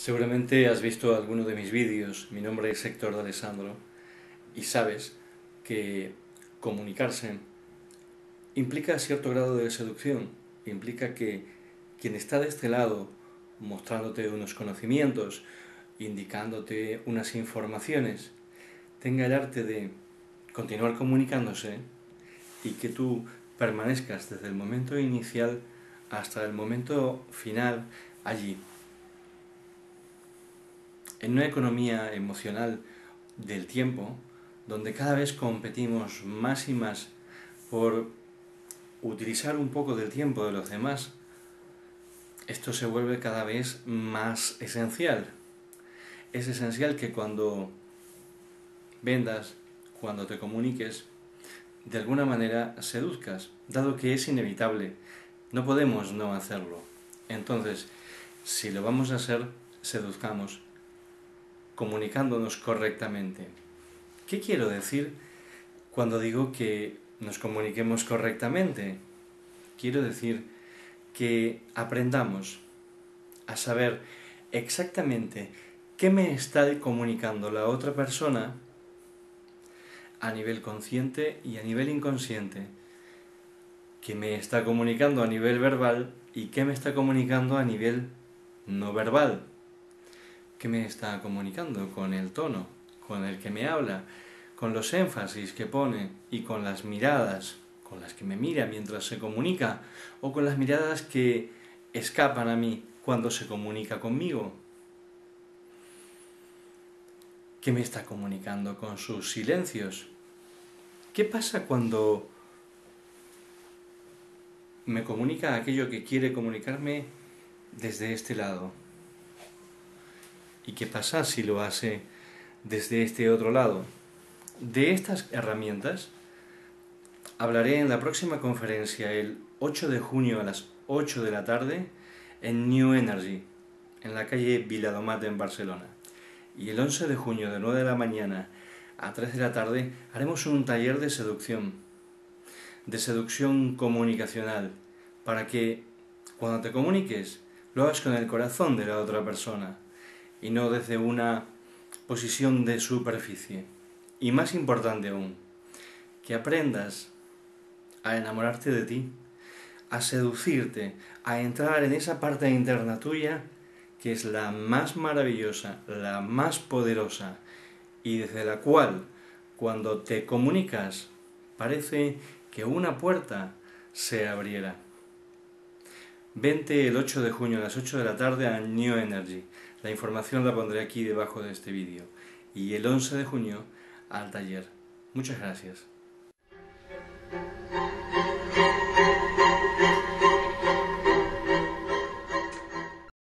Seguramente has visto alguno de mis vídeos. Mi nombre es Héctor D'Alessandro y sabes que comunicarse implica cierto grado de seducción, implica que quien está de este lado mostrándote unos conocimientos, indicándote unas informaciones, tenga el arte de continuar comunicándose y que tú permanezcas desde el momento inicial hasta el momento final allí. En una economía emocional del tiempo, donde cada vez competimos más y más por utilizar un poco del tiempo de los demás, esto se vuelve cada vez más esencial. Es esencial que cuando vendas, cuando te comuniques, de alguna manera seduzcas, dado que es inevitable. No podemos no hacerlo. Entonces, si lo vamos a hacer, seduzcamos, comunicándonos correctamente. ¿Qué quiero decir cuando digo que nos comuniquemos correctamente? Quiero decir que aprendamos a saber exactamente qué me está comunicando la otra persona a nivel consciente y a nivel inconsciente, qué me está comunicando a nivel verbal y qué me está comunicando a nivel no verbal, qué me está comunicando con el tono con el que me habla, con los énfasis que pone y con las miradas con las que me mira mientras se comunica o con las miradas que escapan a mí cuando se comunica conmigo. ¿Qué me está comunicando con sus silencios? ¿Qué pasa cuando me comunica aquello que quiere comunicarme desde este lado? ¿Y qué pasa si lo hace desde este otro lado? De estas herramientas hablaré en la próxima conferencia, el 8 de junio a las 8 de la tarde, en New Energy, en la calle Viladomat en Barcelona. Y el 11 de junio de 9 de la mañana a 3 de la tarde haremos un taller de seducción comunicacional, para que cuando te comuniques lo hagas con el corazón de la otra persona y no desde una posición de superficie. Y más importante aún, que aprendas a enamorarte de ti, a seducirte, a entrar en esa parte interna tuya que es la más maravillosa, la más poderosa, y desde la cual, cuando te comunicas, parece que una puerta se abriera. Vente el 8 de junio a las 8 de la tarde a New Energy. La información la pondré aquí debajo de este vídeo. Y el 11 de junio al taller. Muchas gracias.